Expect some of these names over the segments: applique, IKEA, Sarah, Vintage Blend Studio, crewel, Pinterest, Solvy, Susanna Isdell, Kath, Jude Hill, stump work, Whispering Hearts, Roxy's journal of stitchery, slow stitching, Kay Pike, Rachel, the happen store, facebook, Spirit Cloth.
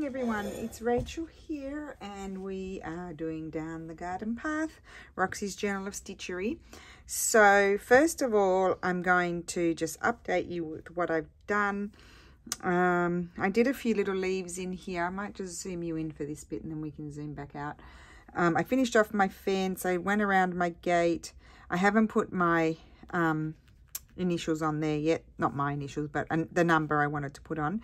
morning everyone, it's Rachel here and we are doing Down the Garden Path, Roxy's Journal of Stitchery. So first of all, I'm going to just update you with what I've done. I did a few little leaves in here. I might just zoom you in for this bit and then we can zoom back out. I finished off my fence, I went around my gate. I haven't put my initials on there yet, not my initials, but the number I wanted to put on.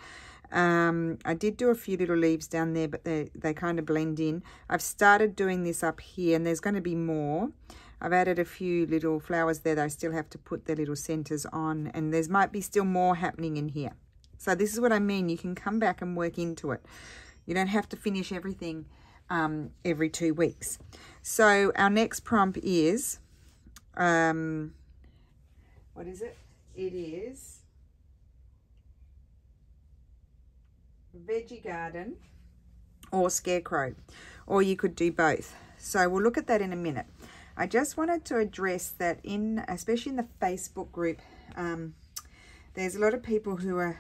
I did do a few little leaves down there, but they kind of blend in. I've started doing this up here and there's going to be more. I've added a few little flowers there that I still have to put their little centers on, and there's might be still more happening in here. So this is what I mean, you can come back and work into it. You don't have to finish everything every 2 weeks. So our next prompt is what is it? It is veggie garden or scarecrow, or you could do both. So we'll look at that in a minute. I just wanted to address that especially in the Facebook group, there's a lot of people who are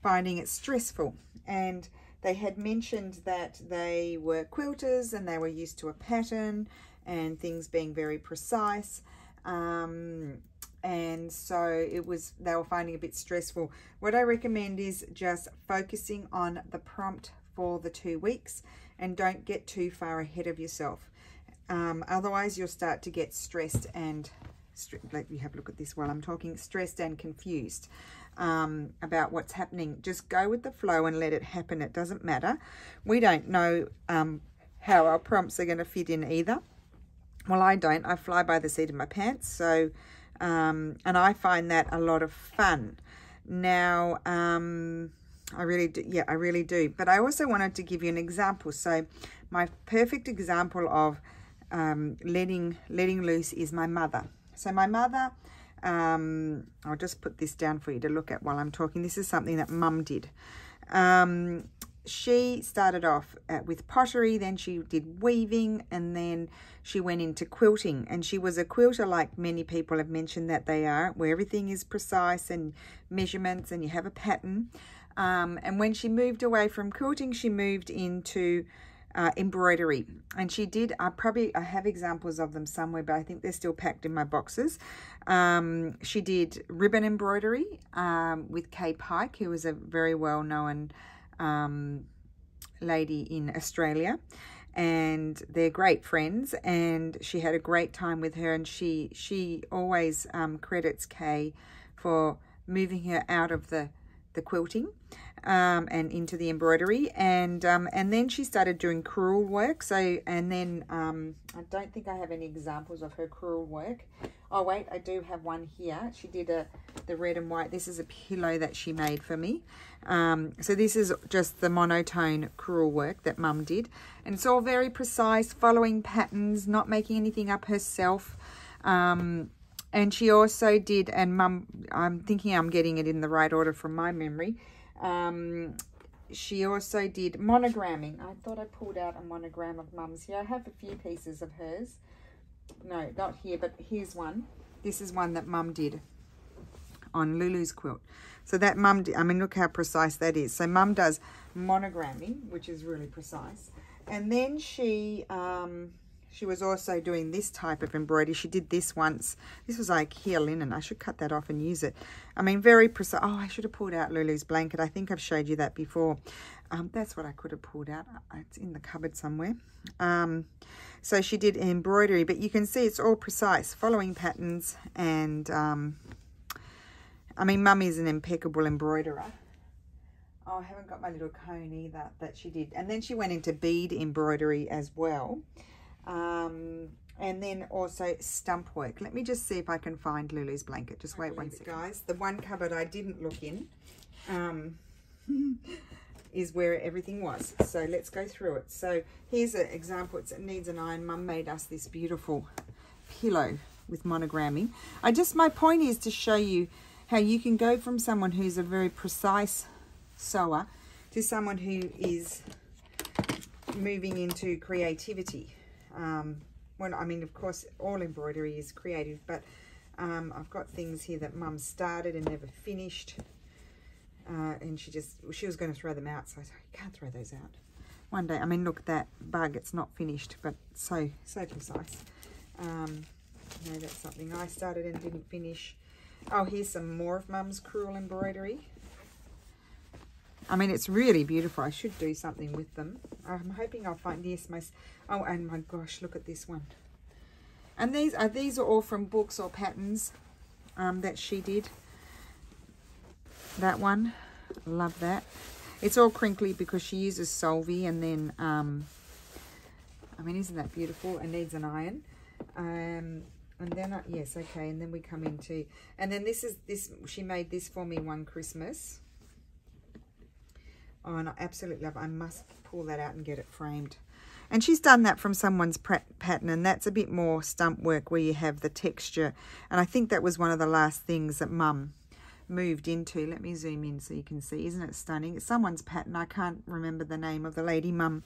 finding it stressful, and they had mentioned that they were quilters and they were used to a pattern and things being very precise, and so they were finding it a bit stressful. What I recommend is just focusing on the prompt for the 2 weeks and don't get too far ahead of yourself, otherwise you'll start to get stressed and let me have a look at this while I'm talking, stressed and confused about what's happening. Just go with the flow and let it happen. It doesn't matter. We don't know how our prompts are going to fit in either. Well, I don't. I fly by the seat of my pants, so and I find that a lot of fun. Now I really do, yeah, I really do. But I also wanted to give you an example. So my perfect example of letting loose is my mother. So my mother, I'll just put this down for you to look at while I'm talking. This is something that Mum did. She started off with pottery, then she did weaving, and then she went into quilting. And she was a quilter, like many people have mentioned that they are, where everything is precise and measurements and you have a pattern. And when she moved away from quilting, she moved into embroidery, and she did. I have examples of them somewhere, but I think they're still packed in my boxes. She did ribbon embroidery with Kay Pike, who was a very well-known lady in Australia, and they're great friends. And she had a great time with her, and she always credits Kay for moving her out of the quilting and into the embroidery, and then she started doing crewel work. So and then I don't think I have any examples of her crewel work. Oh wait, I do have one here. She did the red and white. This is a pillow that she made for me. So this is just the monotone crewel work that Mum did, and it's all very precise, following patterns, not making anything up herself. And she also did, and Mum, I'm thinking I'm getting it in the right order from my memory. She also did monogramming. I thought I pulled out a monogram of Mum's here. I have a few pieces of hers. No, not here, but here's one. This is one that Mum did on Lulu's quilt. So that Mum, I mean, look how precise that is. So Mum does monogramming, which is really precise. And then she was also doing this type of embroidery. She did this once. This was IKEA linen. I should cut that off and use it. I mean, very precise. Oh, I should have pulled out Lulu's blanket. I think I've showed you that before. That's what I could have pulled out. It's in the cupboard somewhere. So she did embroidery, but you can see it's all precise, following patterns. And I mean, Mum is an impeccable embroiderer. Oh, I haven't got my little cone either that she did. And then she went into bead embroidery as well. And then also stump work. Let me just see if I can find Lulu's blanket. Just wait one second, guys. The one cupboard I didn't look in is where everything was. So let's go through it. So here's an example. It needs an iron. Mum made us this beautiful pillow with monogramming. My point is to show you how you can go from someone who's a very precise sewer to someone who is moving into creativity. Well, I mean, of course, all embroidery is creative, but I've got things here that Mum started and never finished. and she was going to throw them out, so I said, you can't throw those out. One day, I mean, look at that bug, it's not finished, but so precise. You know, that's something I started and didn't finish. Oh, here's some more of Mum's Cruel embroidery. I mean, it's really beautiful. I should do something with them. I'm hoping I'll find, yes, my, oh, and my gosh, look at this one. And these are all from books or patterns that she did. That one, love that. It's all crinkly because she uses Solvy, and then, I mean, isn't that beautiful? It needs an iron. And then, yes, okay, and then we come into, and then this, she made this for me one Christmas. Oh, and I absolutely love it. I must pull that out and get it framed. And she's done that from someone's pattern, and that's a bit more stump work where you have the texture. And I think that was one of the last things that Mum moved into. Let me zoom in so you can see. Isn't it stunning? It's someone's pattern. I can't remember the name of the lady, Mum,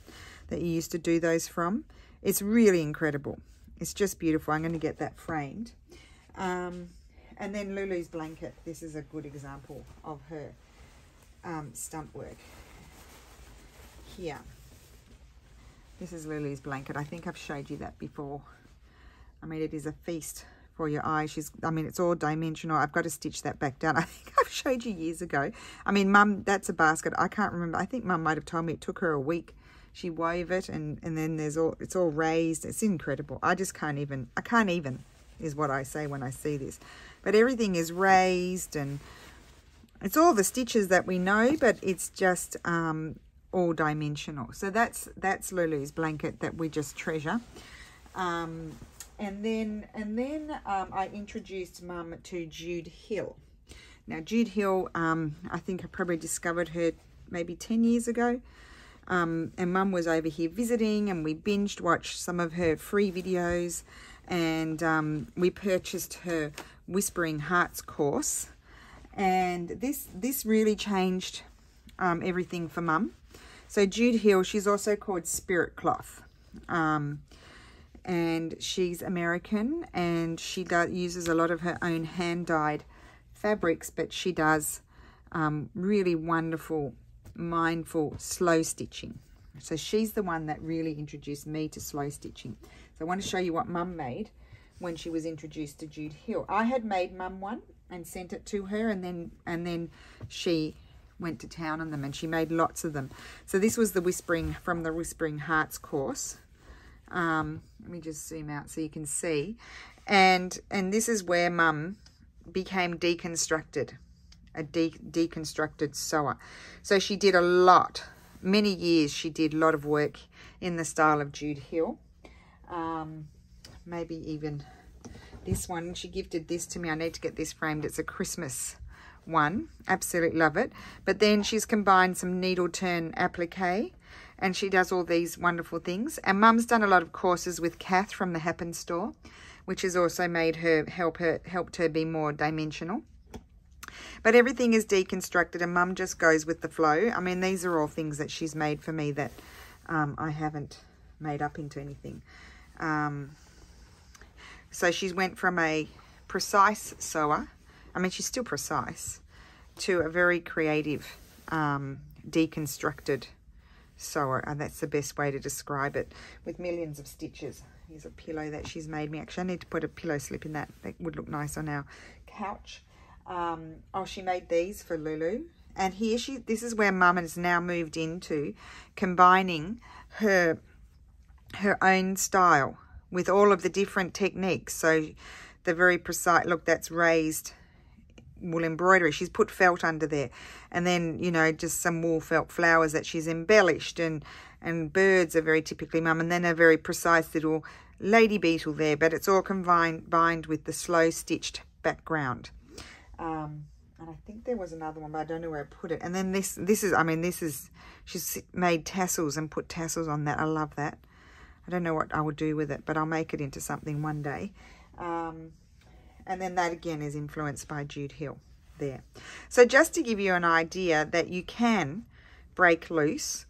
that you used to do those from. It's really incredible. It's just beautiful. I'm going to get that framed. And then Lulu's blanket. This is a good example of her stump work. Here, this is Lily's blanket. I think I've showed you that before. I mean, it is a feast for your eye. I mean, it's all dimensional. I've got to stitch that back down. I think I've showed you years ago. I mean, Mum, that's a basket. I can't remember. I think Mum might have told me it took her a week. She wove it, and then there's all, it's all raised. It's incredible. I just can't even, I can't even, is what I say when I see this. But everything is raised, and it's all the stitches that we know, but it's just, all dimensional. So that's Lulu's blanket that we just treasure. And then I introduced Mum to Jude Hill. Now Jude Hill, I think I probably discovered her maybe 10 years ago. And Mum was over here visiting, and we binged watched some of her free videos, and we purchased her Whispering Hearts course. And this really changed everything for Mum. So Jude Hill, she's also called Spirit Cloth, and she's American, and she uses a lot of her own hand-dyed fabrics, but she does really wonderful, mindful, slow stitching. So she's the one that really introduced me to slow stitching. So I want to show you what Mum made when she was introduced to Jude Hill. I had made Mum one and sent it to her, and then she went to town on them, and she made lots of them. So this was the Whispering Hearts course. Let me just zoom out so you can see. And this is where Mum became deconstructed, a deconstructed sewer. So she did a lot, many years she did a lot of work in the style of Jude Hill. Maybe even this one. She gifted this to me. I need to get this framed. It's a Christmas one, absolutely love it. But then she's combined some needle turn applique, and she does all these wonderful things. And Mum's done a lot of courses with Kath from the Happen store, which has also made her helped her be more dimensional. But everything is deconstructed, and Mum just goes with the flow. I mean, these are all things that she's made for me that I haven't made up into anything. So she's went from a precise sewer, I mean, she's still precise, to a very creative, deconstructed sewer, and that's the best way to describe it, with millions of stitches. Here's a pillow that she's made me. Actually, I need to put a pillow slip in that. That would look nice on our couch. Oh, she made these for Lulu. And here this is where Mum has now moved into, combining her own style with all of the different techniques. So the very precise, look, that's raised wool embroidery. She's put felt under there, and then, you know, just some wool felt flowers that she's embellished, and birds are very typically Mum, and then a very precise little lady beetle there, but it's all combined with the slow stitched background. And I think there was another one, but I don't know where I put it. And then this is she's made tassels and put tassels on that. I love that. I don't know what I will do with it, but I'll make it into something one day. And then that again is influenced by Jude Hill there. So just to give you an idea that you can break loose,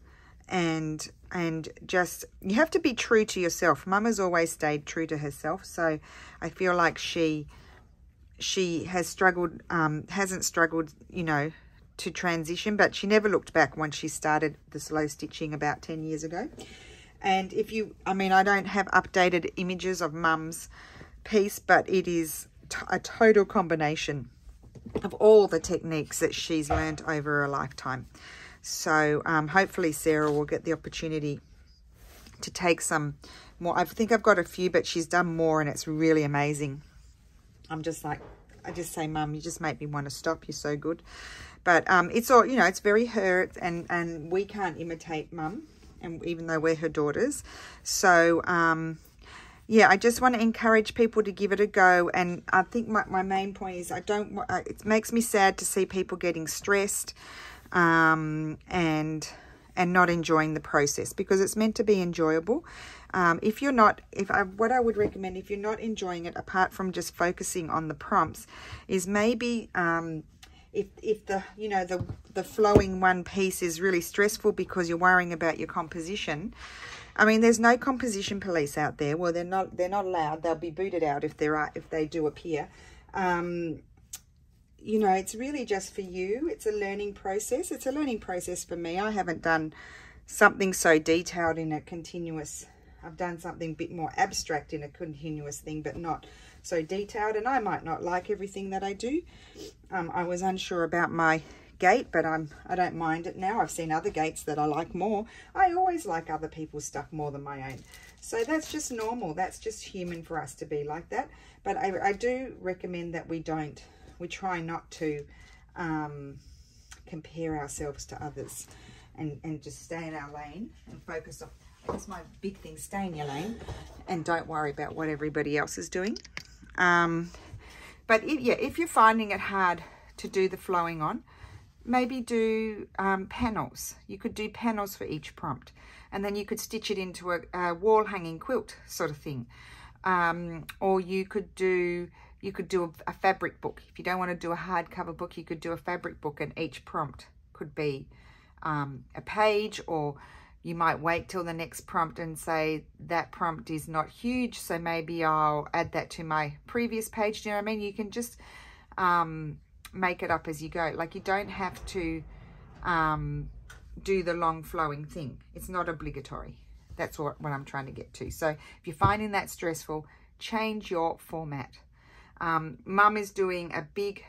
and just, you have to be true to yourself. Mum has always stayed true to herself. So I feel like she hasn't struggled, you know, to transition, but she never looked back once she started the slow stitching about 10 years ago. And if you, I mean, I don't have updated images of Mum's piece, but it is a total combination of all the techniques that she's learned over a lifetime. So hopefully Sarah will get the opportunity to take some more. I think I've got a few, but she's done more, and it's really amazing. I'm just like, I just say, Mum, you just make me want to stop. You're so good. But it's all, you know, it's very her, and we can't imitate Mum, and even though we're her daughters. So yeah, I just want to encourage people to give it a go. And I think my main point is it makes me sad to see people getting stressed and not enjoying the process, because it's meant to be enjoyable. If you're not, what I would recommend, if you're not enjoying it, apart from just focusing on the prompts, is maybe if the, you know, the flowing one piece is really stressful because you're worrying about your composition. I mean, there's no composition police out there. Well, they're not allowed. They'll be booted out if they do appear. You know, it's really just for you. It's a learning process. It's a learning process for me. I haven't done something so detailed in a continuous. I've done something a bit more abstract in a continuous thing, but not so detailed. And I might not like everything that I do. I was unsure about my gate, but I don't mind it now. I've seen other gates that I like more. I always like other people's stuff more than my own. So that's just normal. That's just human for us to be like that. But I do recommend that we try not to compare ourselves to others, and just stay in our lane and focus on, that's my big thing, stay in your lane and don't worry about what everybody else is doing. But yeah, if you're finding it hard to do the flowing on, maybe do panels. You could do panels for each prompt, and then you could stitch it into a wall hanging quilt sort of thing. Or you could do a fabric book. If you don't want to do a hardcover book, you could do a fabric book, and each prompt could be a page. Or you might wait till the next prompt and say, that prompt is not huge, so maybe I'll add that to my previous page. Do you know what I mean? You can just make it up as you go. Like, you don't have to do the long flowing thing. It's not obligatory. That's what I'm trying to get to. So if you're finding that stressful, change your format. Mum is doing a big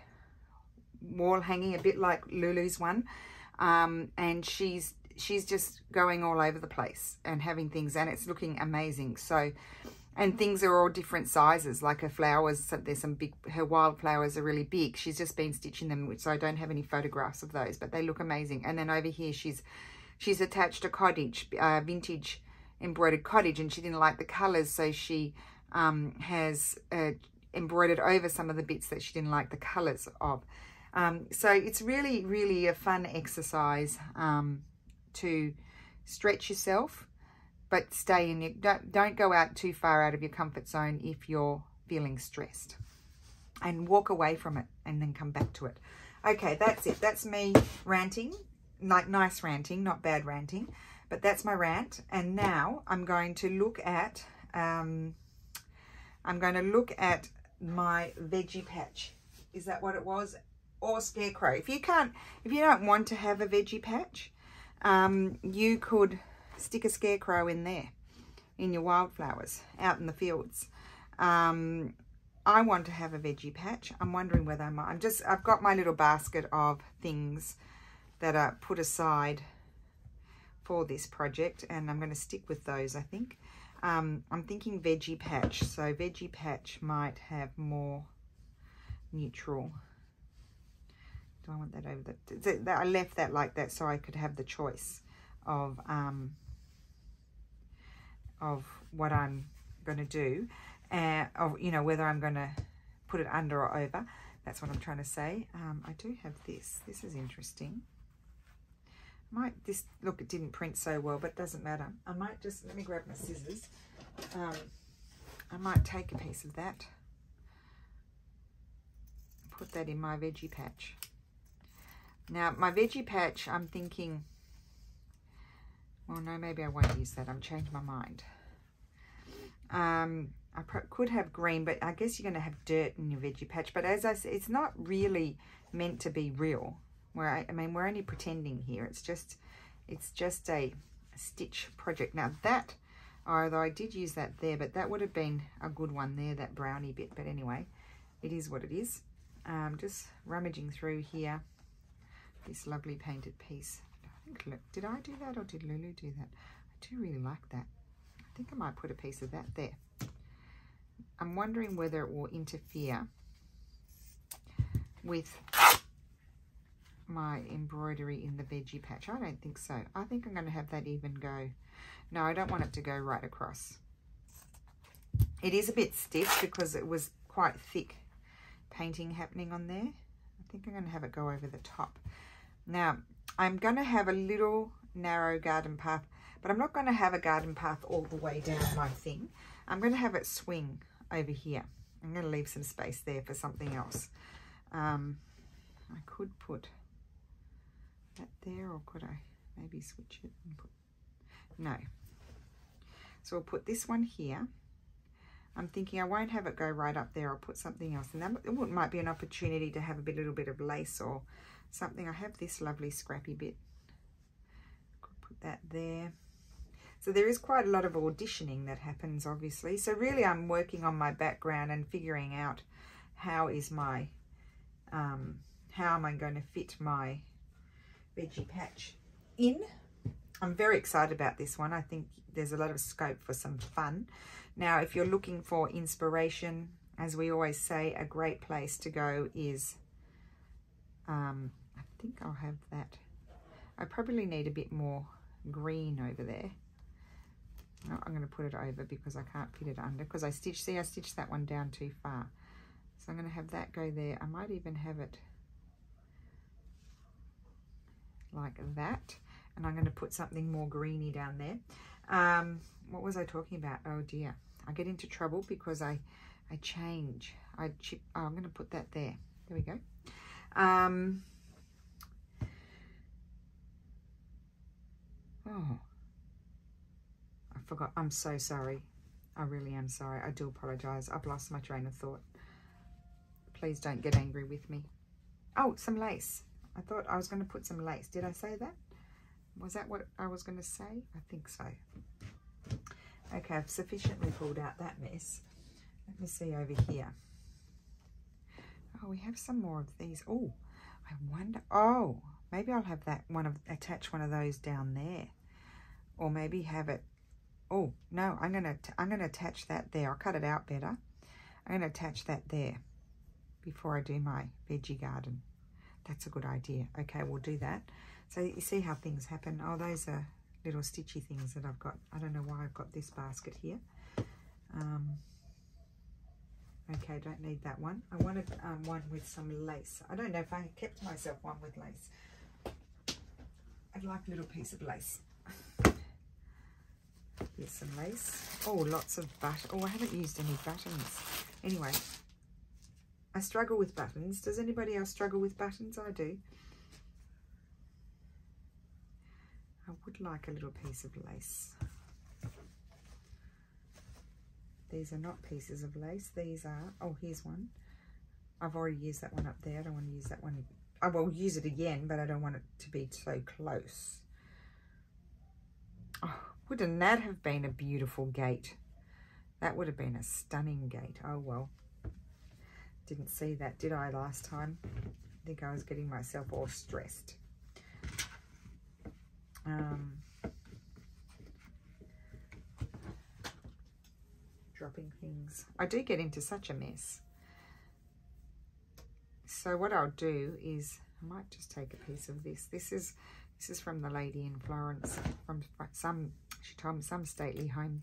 wall hanging, a bit like Lulu's one, and she's just going all over the place and having things, and it's looking amazing. So, and things are all different sizes, like her flowers, there's some big, her wildflowers are really big. She's just been stitching them, which I don't have any photographs of those, but they look amazing. And then over here, she's attached a cottage, vintage embroidered cottage, and she didn't like the colors, so she has embroidered over some of the bits that she didn't like the colors of. So it's really, really a fun exercise to stretch yourself, but stay in your, don't go out too far out of your comfort zone if you're feeling stressed, and walk away from it and then come back to it. Okay, that's it. That's me ranting, like nice ranting, not bad ranting, but that's my rant. And now I'm going to look at my veggie patch. Is that what it was? Or scarecrow. If you don't want to have a veggie patch, you could stick a scarecrow in there, in your wildflowers, out in the fields. I want to have a veggie patch. I'm wondering whether I might. I've got my little basket of things that are put aside for this project, and I'm going to stick with those, I think. I'm thinking veggie patch, so veggie patch might have more neutral. Do I want that over the, I left that like that so I could have the choice of what I'm going to do, of, you know, whether I'm going to put it under or over. That's what I'm trying to say. I do have this. This is interesting. Look, it didn't print so well, but it doesn't matter. I might just, let me grab my scissors. I might take a piece of that, put that in my veggie patch. Now, my veggie patch, I'm thinking, well, no, maybe I won't use that. I've changed my mind. I could have green, but I guess you're going to have dirt in your veggie patch. But as I said, it's not really meant to be real. I mean, we're only pretending here. It's just a stitch project. Now that, although I did use that there, but that would have been a good one there, that brownie bit. But anyway, it is what it is. Just rummaging through here, this lovely painted piece. I think, look, did I do that or did Lulu do that? I do really like that. I think I might put a piece of that there. I'm wondering whether it will interfere with my embroidery in the veggie patch. I don't think so. I think I'm going to have that even go. No, I don't want it to go right across. It is a bit stiff because it was quite thick painting happening on there. I think I'm going to have it go over the top. Now, I'm going to have a little narrow garden path, but I'm not going to have a garden path all the way down my thing. I'm going to have it swing over here. I'm going to leave some space there for something else. I could put that there, or could I maybe switch it and put, no. So I'll put this one here. I'm thinking I won't have it go right up there. I'll put something else, and that might be an opportunity to have a little bit of lace or something. I have this lovely scrappy bit. Could put that there. So there is quite a lot of auditioning that happens, obviously. So really I'm working on my background and figuring out how is my, how am I going to fit my veggie patch in. I'm very excited about this one. I think there's a lot of scope for some fun. Now, if you're looking for inspiration, as we always say, a great place to go is, I think I'll have that. I probably need a bit more green over there. Oh, I'm going to put it over because I can't fit it under, because I stitched, see, I stitched that one down too far. So I'm going to have that go there. I might even have it like that. And I'm going to put something more greeny down there. What was I talking about? Oh dear, I get into trouble because I change. I chip. Oh, I'm going to put that there. There we go. Oh, I forgot. I'm so sorry. I really am sorry. I do apologize. I've lost my train of thought. Please don't get angry with me. Oh, some lace. I thought I was going to put some lace. Did I say that? Was that what I was going to say? I think so. Okay, I've sufficiently pulled out that mess. Let me see over here. Oh, we have some more of these. Oh, I wonder. Oh, maybe I'll have that one of, attach one of those down there, or maybe have it. Oh no, I'm gonna attach that there. I'll cut it out better. I'm gonna attach that there before I do my veggie garden. That's a good idea. Okay, we'll do that. So you see how things happen. Oh, those are little stitchy things that I've got. I don't know why I've got this basket here. Okay, don't need that one. I wanted one with some lace. I don't know if I kept myself one with lace. I'd like a little piece of lace. Here's some lace. Oh, lots of buttons. Oh, I haven't used any buttons. Anyway, I struggle with buttons. Does anybody else struggle with buttons? I do. I would like a little piece of lace. These are not pieces of lace. These are, oh, here's one. I've already used that one up there. I don't want to use that one. I will use it again, but I don't want it to be so close. Oh, wouldn't that have been a beautiful gate? That would have been a stunning gate. Oh, well. Didn't see that, did I, last time? I think I was getting myself all stressed. Dropping things. I do get into such a mess. So what I'll do is I might just take a piece of this. This is from the lady in Florence, from some, she told me, some stately home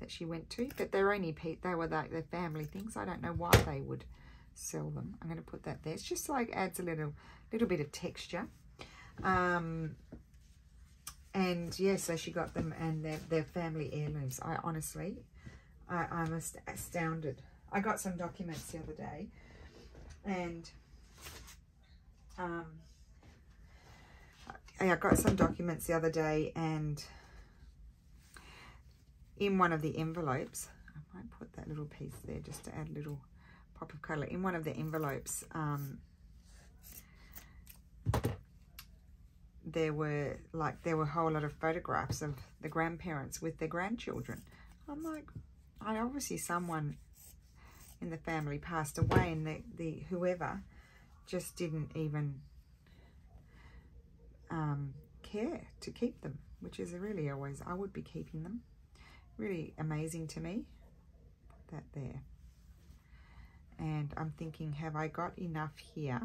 that she went to, but they're only they were like their family things. I don't know why they would sell them. I'm going to put that there. It's just like adds a little bit of texture. And yeah, so she got them, and they're family heirlooms. I honestly, I'm astounded. I got some documents the other day, and in one of the envelopes, I might put that little piece there just to add a little pop of colour. In one of the envelopes, there were a whole lot of photographs of the grandparents with their grandchildren. I'm like, obviously someone in the family passed away, and the whoever just didn't even care to keep them, which is really always, I would be keeping them. Really amazing to me. Put that there. And I'm thinking, have I got enough here?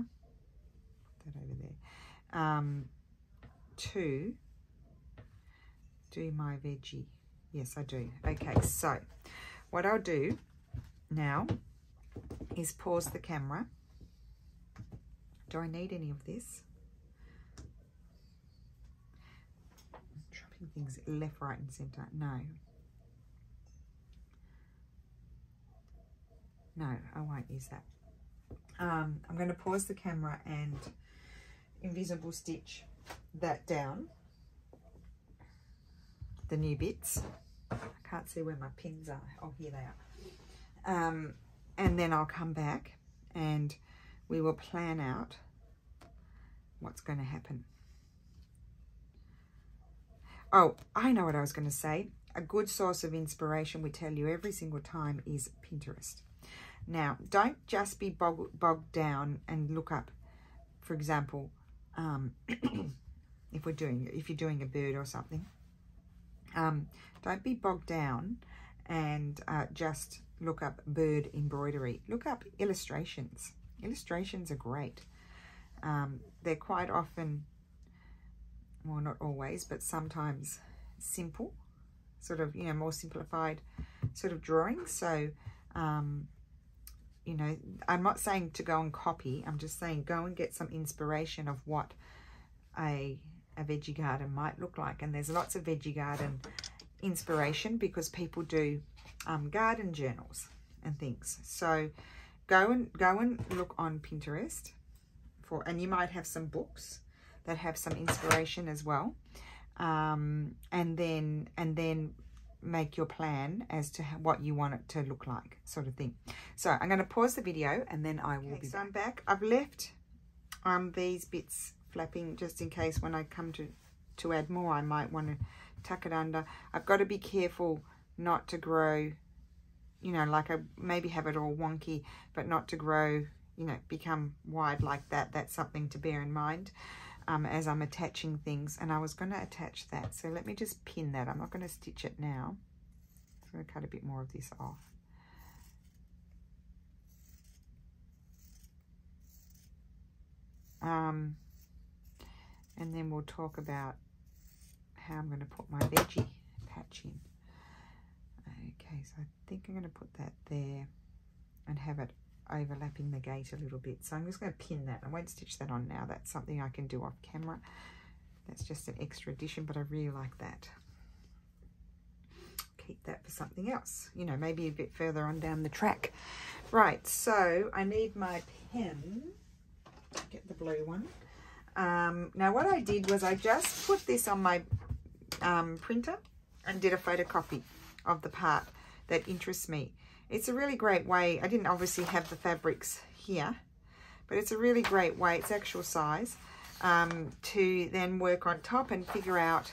Put that over there. To do my veggie. Yes, I do. Okay, so what I'll do now is pause the camera. Do I need any of this? I'm dropping things left, right, and center. No. No, I won't use that. I'm going to pause the camera and invisible stitch that down. The new bits. I can't see where my pins are. Oh, here they are. And then I'll come back and we will plan out what's going to happen. Oh, I know what I was going to say. A good source of inspiration, we tell you every single time, is Pinterest. Now, don't just be bogged down and look up, for example, if you're doing a bird or something, don't be bogged down and just look up bird embroidery. Look up illustrations. Illustrations are great. They're quite often, well, not always, but sometimes simple, sort of, you know, more simplified sort of drawings. So, you know, I'm not saying to go and copy. I'm just saying go and get some inspiration of what a veggie garden might look like. And there's lots of veggie garden inspiration because people do garden journals and things. So go and look on Pinterest for, and you might have some books that have some inspiration as well. And then make your plan as to what you want it to look like, sort of thing. So I'm going to pause the video and then I will be back. I'm back. I've left these bits flapping just in case when I come to add more, I might want to tuck it under. I've got to be careful not to grow, you know, like I maybe have it all wonky, but not to grow, you know, become wide like that. That's something to bear in mind as I'm attaching things. And I was going to attach that, so let me just pin that. I'm not going to stitch it now. I'm going to cut a bit more of this off. And then we'll talk about how I'm going to put my veggie patch in. Okay, so I think I'm going to put that there and have it overlapping the gate a little bit. So I'm just going to pin that. I won't stitch that on now. That's something I can do off camera. That's just an extra addition, but I really like that. Keep that for something else, you know, maybe a bit further on down the track. Right, so I need my pen. Get the blue one. Now what I did was I just put this on my printer and did a photocopy of the part that interests me. It's a really great way. I didn't obviously have the fabrics here, but it's a really great way, it's actual size, to then work on top and figure out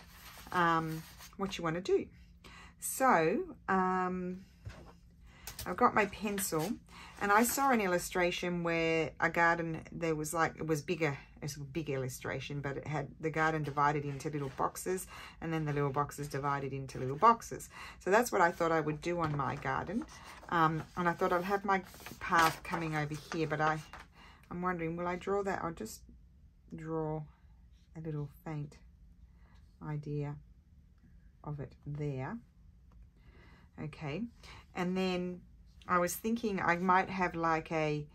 what you want to do. So I've got my pencil, and I saw an illustration where a garden, there was like, it was bigger. It's a big illustration, but it had the garden divided into little boxes, and then the little boxes divided into little boxes. So that's what I thought I would do on my garden. And I thought I'd have my path coming over here, but I'm wondering, will I draw that? I'll just draw a little faint idea of it there. Okay. And then I was thinking I might have like a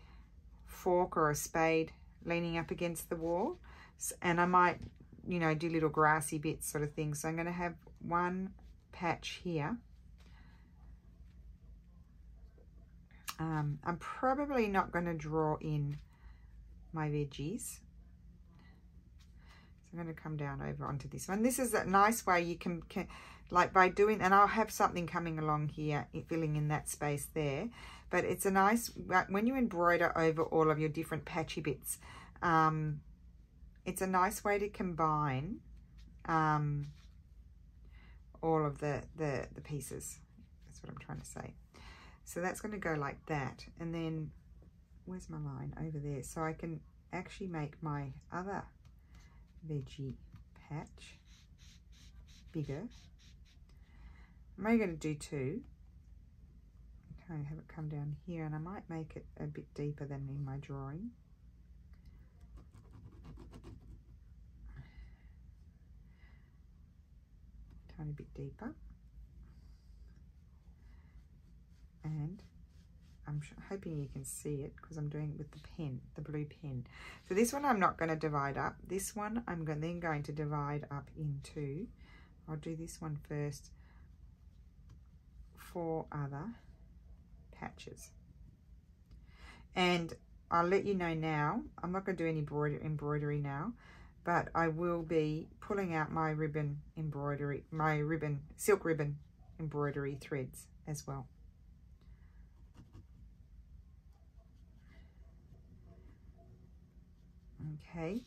fork or a spade leaning up against the wall, and I might, you know, do little grassy bits sort of thing. So I'm going to have one patch here. I'm probably not going to draw in my veggies, so I'm going to come down over onto this one. This is a nice way you can like by doing, and I'll have something coming along here filling in that space there. But it's a nice, when you embroider over all of your different patchy bits, It's a nice way to combine all of the pieces. That's what I'm trying to say. So that's going to go like that. And then, where's my line? Over there. So I can actually make my other veggie patch bigger. I'm only going to do two. I'm trying to have it come down here, and I might make it a bit deeper than in my drawing. A tiny bit deeper. And I'm hoping you can see it because I'm doing it with the pen, the blue pen. So this one I'm not going to divide up. This one I'm then going to divide up into, I'll do this one first, 4 other patches. And I'll let you know now, I'm not going to do any embroidery now, but I will be pulling out my ribbon embroidery, my ribbon, silk ribbon embroidery threads as well. Okay,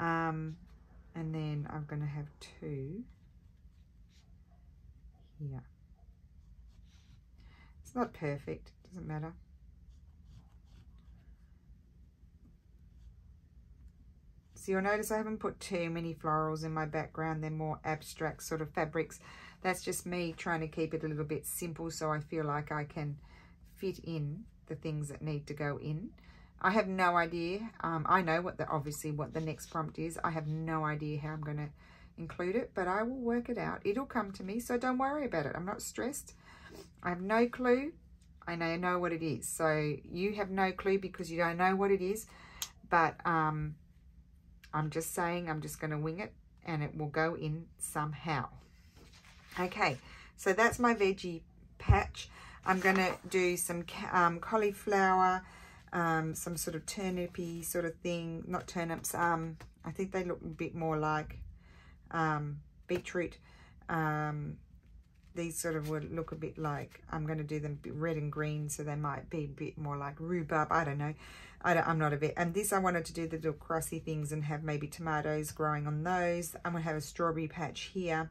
and then I'm going to have 2 here. It's not perfect, doesn't matter. So you'll notice I haven't put too many florals in my background. They're more abstract sort of fabrics. That's just me trying to keep it a little bit simple so I feel like I can fit in the things that need to go in. I have no idea. I know what obviously what the next prompt is. I have no idea how I'm going to include it, but I will work it out. It'll come to me, so don't worry about it. I'm not stressed. I have no clue, and I know what it is. So you have no clue because you don't know what it is, but I'm just saying I'm just going to wing it, and it will go in somehow. Okay, so that's my veggie patch. I'm going to do some cauliflower, some sort of turnipy sort of thing, not turnips, I think they look a bit more like beetroot. These sort of would look a bit like, I'm going to do them red and green, so they might be a bit more like rhubarb. I don't know. I'm not a vet. And this, I wanted to do the little crossy things and have maybe tomatoes growing on those. I'm going to have a strawberry patch here,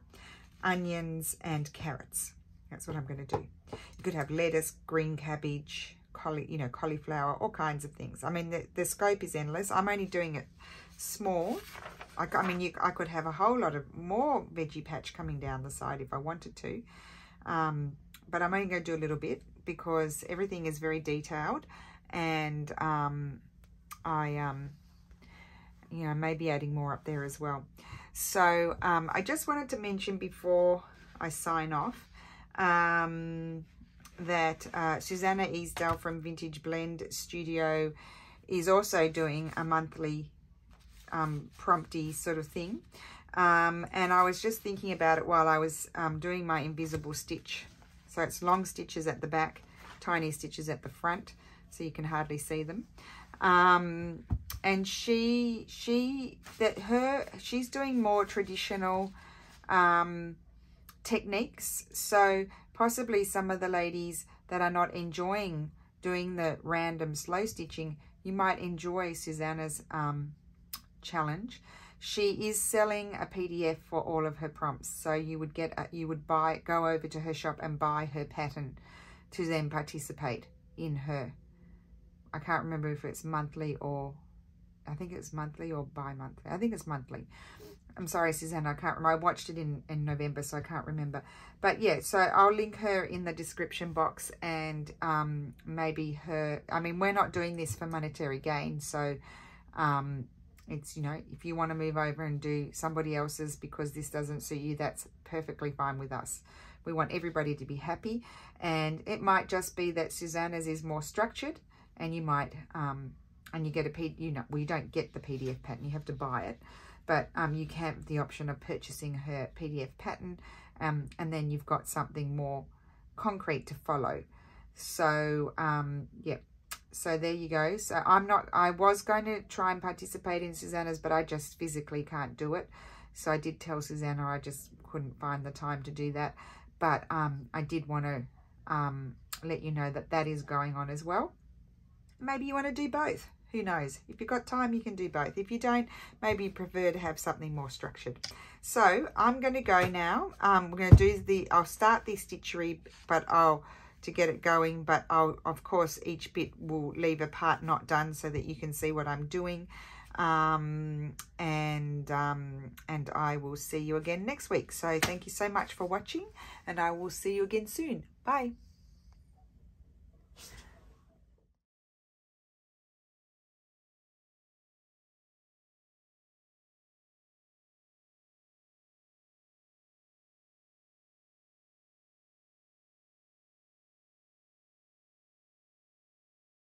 onions and carrots. That's what I'm going to do. You could have lettuce, green cabbage, cauliflower, all kinds of things. I mean, the scope is endless. I'm only doing it small. I mean, I could have a whole lot of more veggie patch coming down the side if I wanted to. But I'm only going to do a little bit because everything is very detailed. And you know, maybe adding more up there as well. So I just wanted to mention before I sign off that Susanna Isdell from Vintage Blend Studio is also doing a monthly prompty sort of thing, and I was just thinking about it while I was doing my invisible stitch. So it's long stitches at the back, tiny stitches at the front, so you can hardly see them. And she's doing more traditional techniques, so possibly some of the ladies that are not enjoying doing the random slow stitching, you might enjoy Susanna's challenge. She is selling a PDF for all of her prompts, so you would get go over to her shop and buy her pattern to then participate in her. I can't remember if it's monthly or I think it's monthly or bi-monthly. I think it's monthly. I'm sorry, Susanna, I can't remember. I watched it in November, so I can't remember. But yeah, so I'll link her in the description box, and maybe her, I mean, we're not doing this for monetary gain. So it's, you know, if you want to move over and do somebody else's because this doesn't suit you, that's perfectly fine with us. We want everybody to be happy. And it might just be that Susanna's is more structured, and you might, and you get a you don't get the PDF pattern, you have to buy it. But you can have the option of purchasing her PDF pattern, and then you've got something more concrete to follow. So, yeah, so there you go. So I was going to try and participate in Susanna's, but I just physically can't do it. So I did tell Susanna I just couldn't find the time to do that. But I did want to let you know that that is going on as well. Maybe you want to do both. Who knows? If you've got time, you can do both. If you don't, maybe you prefer to have something more structured. So I'm going to go now. We're going to do the, I'll start the stitchery, but I'll, to get it going, but I'll, of course, each bit will leave a part not done so that you can see what I'm doing. And I will see you again next week. So thank you so much for watching, and I will see you again soon. Bye.